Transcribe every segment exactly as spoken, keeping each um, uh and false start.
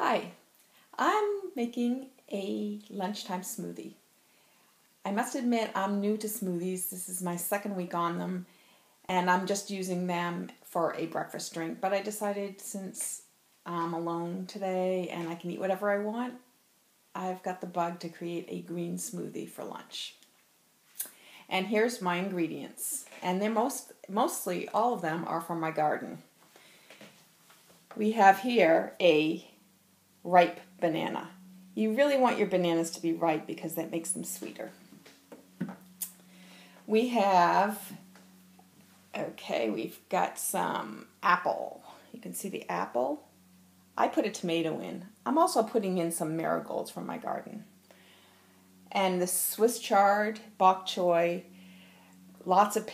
Hi, I'm making a lunchtime smoothie. I must admit I'm new to smoothies. This is my second week on them and I'm just using them for a breakfast drink, but I decided since I'm alone today and I can eat whatever I want, I've got the bug to create a green smoothie for lunch. And here's my ingredients, and they're most, mostly all of them are from my garden. We have here a ripe banana. You really want your bananas to be ripe because that makes them sweeter. We have, okay, we've got some apple. You can see the apple. I put a tomato in. I'm also putting in some marigolds from my garden. And the Swiss chard, bok choy, lots of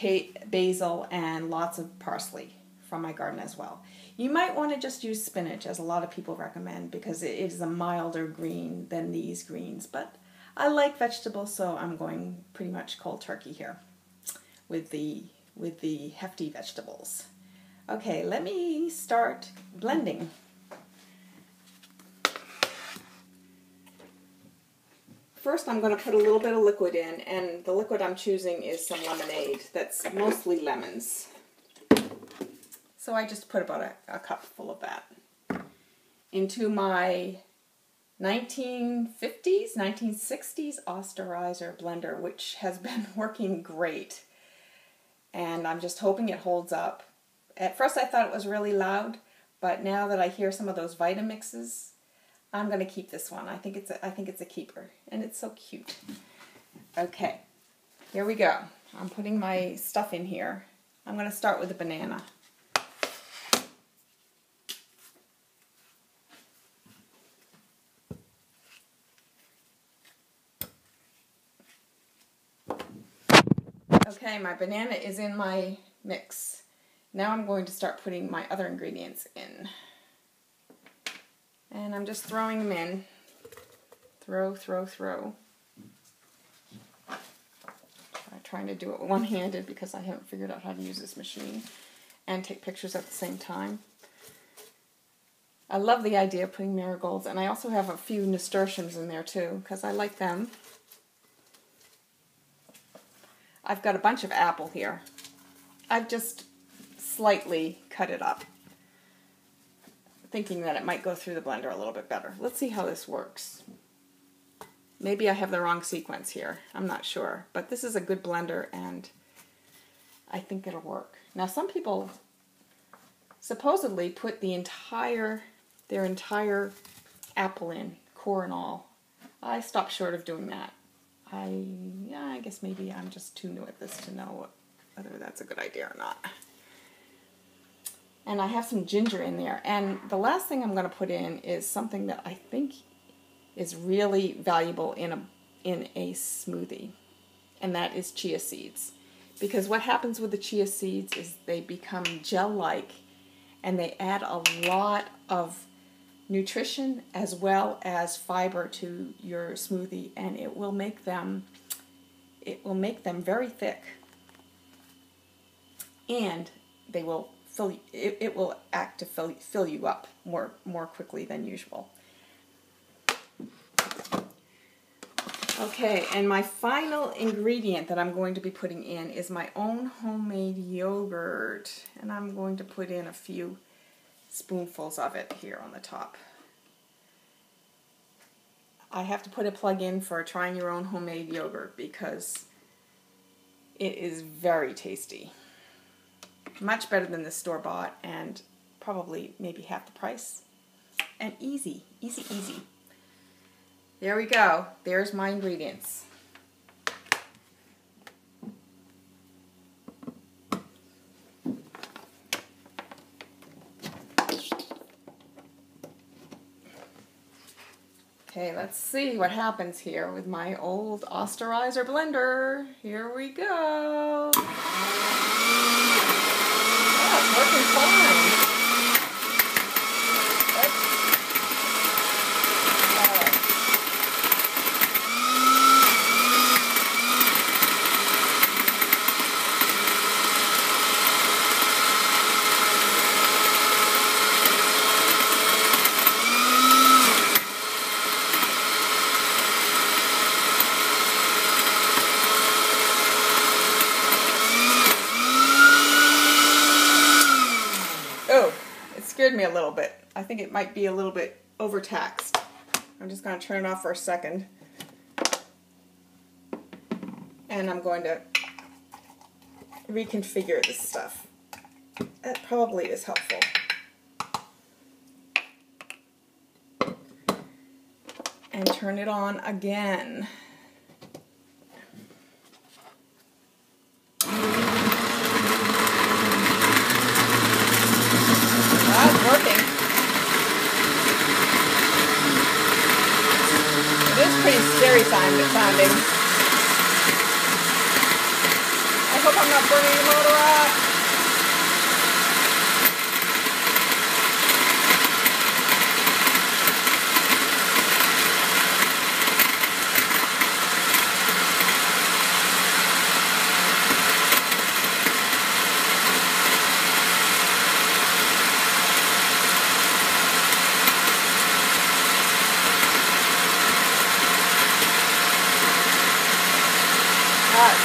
basil, and lots of parsley from my garden as well. You might want to just use spinach, as a lot of people recommend, because it is a milder green than these greens, but I like vegetables, so I'm going pretty much cold turkey here with the with the hefty vegetables. Okay, let me start blending. First, I'm going to put a little bit of liquid in, and the liquid I'm choosing is some lemonade that's mostly lemons. So I just put about a, a cup full of that into my nineteen fifties, nineteen sixties Osterizer blender, which has been working great. And I'm just hoping it holds up. At first I thought it was really loud, but now that I hear some of those Vitamixes, I'm going to keep this one. I think it's a, I think it's a keeper, and it's so cute. Okay, here we go. I'm putting my stuff in here. I'm going to start with a banana. Okay, my banana is in my mix. Now I'm going to start putting my other ingredients in. And I'm just throwing them in. Throw, throw, throw. I'm trying to do it one-handed because I haven't figured out how to use this machine and take pictures at the same time. I love the idea of putting marigolds, and I also have a few nasturtiums in there too because I like them. I've got a bunch of apple here. I've just slightly cut it up, thinking that it might go through the blender a little bit better. Let's see how this works. Maybe I have the wrong sequence here. I'm not sure, but this is a good blender and I think it'll work. Now, some people supposedly put the entire, their entire apple in, core and all. I stopped short of doing that. I, yeah, I guess maybe I'm just too new at this to know whether that's a good idea or not. And I have some ginger in there. And the last thing I'm going to put in is something that I think is really valuable in a, in a smoothie, and that is chia seeds. Because what happens with the chia seeds is they become gel-like, and they add a lot of nutrition as well as fiber to your smoothie, and it will make them it will make them very thick, and they will fill you, it, it will act to fill fill you up more more quickly than usual. Okay, and my final ingredient that I'm going to be putting in is my own homemade yogurt, and I'm going to put in a few spoonfuls of it here on the top. I have to put a plug in for trying your own homemade yogurt because it is very tasty. Much better than the store-bought, and probably maybe half the price. And easy, easy, easy. There we go. There's my ingredients. Okay, let's see what happens here with my old Osterizer blender. Here we go. Yeah, it's working fine. That's, all right. little bit. I think it might be a little bit overtaxed. I'm just going to turn it off for a second. And I'm going to reconfigure this stuff. That probably is helpful. And turn it on again. Sounding. I hope I'm not burning the motor up.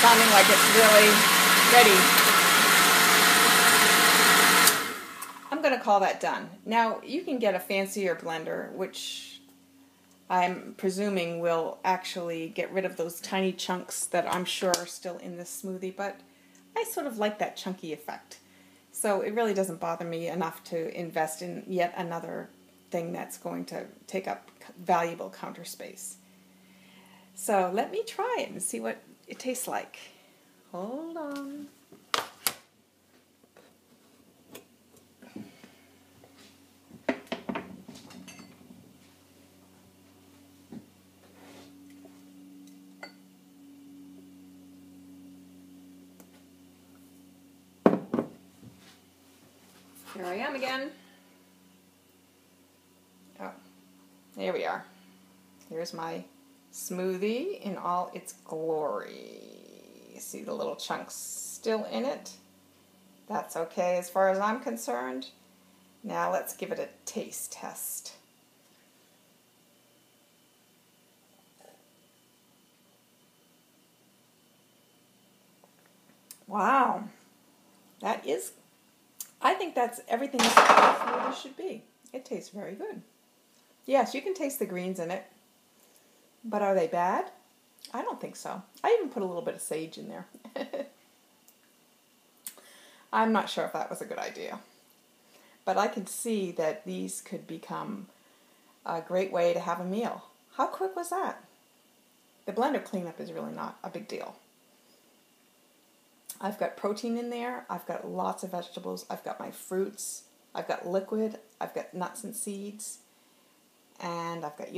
Sounding like it's really ready. I'm going to call that done. Now, you can get a fancier blender, which I'm presuming will actually get rid of those tiny chunks that I'm sure are still in this smoothie, but I sort of like that chunky effect. So it really doesn't bother me enough to invest in yet another thing that's going to take up valuable counter space. So let me try it and see what it tastes like. Hold on. Here I am again. Oh, there we are. Here's my smoothie in all its glory. See the little chunks still in it? That's okay as far as I'm concerned. Now let's give it a taste test. Wow, that is, I think that's everything this smoothie should be. It tastes very good. Yes, you can taste the greens in it. But are they bad? I don't think so. I even put a little bit of sage in there. I'm not sure if that was a good idea. But I can see that these could become a great way to have a meal. How quick was that? The blender cleanup is really not a big deal. I've got protein in there. I've got lots of vegetables. I've got my fruits. I've got liquid. I've got nuts and seeds. And I've got yogurt.